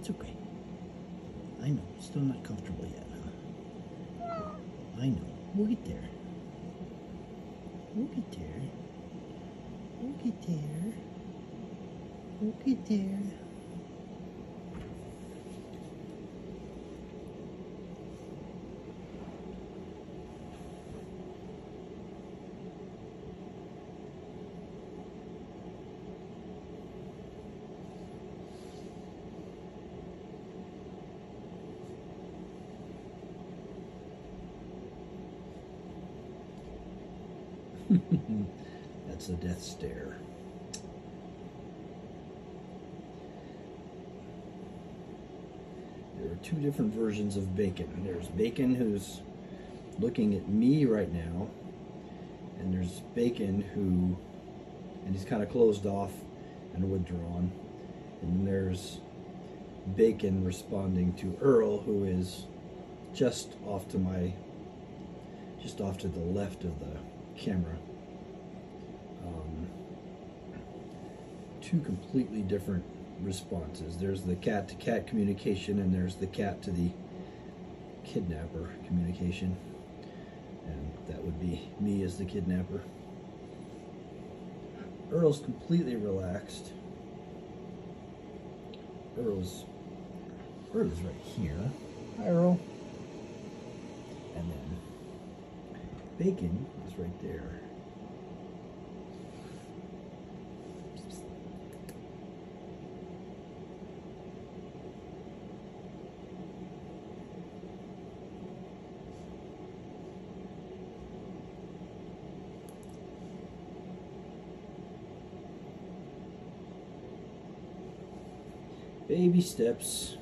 It's okay. I know, still not comfortable yet, huh? I know. We'll get there. We'll get there. We'll get there. We'll get there. That's the death stare. There are two different versions of Bacon. There's Bacon who's looking at me right now, and there's Bacon who, and he's kind of closed off and withdrawn, and there's Bacon responding to Earl, who is just off to the left of the camera. Two completely different responses. There's the cat-to-cat communication, and there's the cat to the kidnapper communication, and that would be me as the kidnapper. Earl's completely relaxed. Earl is right here. Hi, Earl. And then Bacon is right there. Baby steps.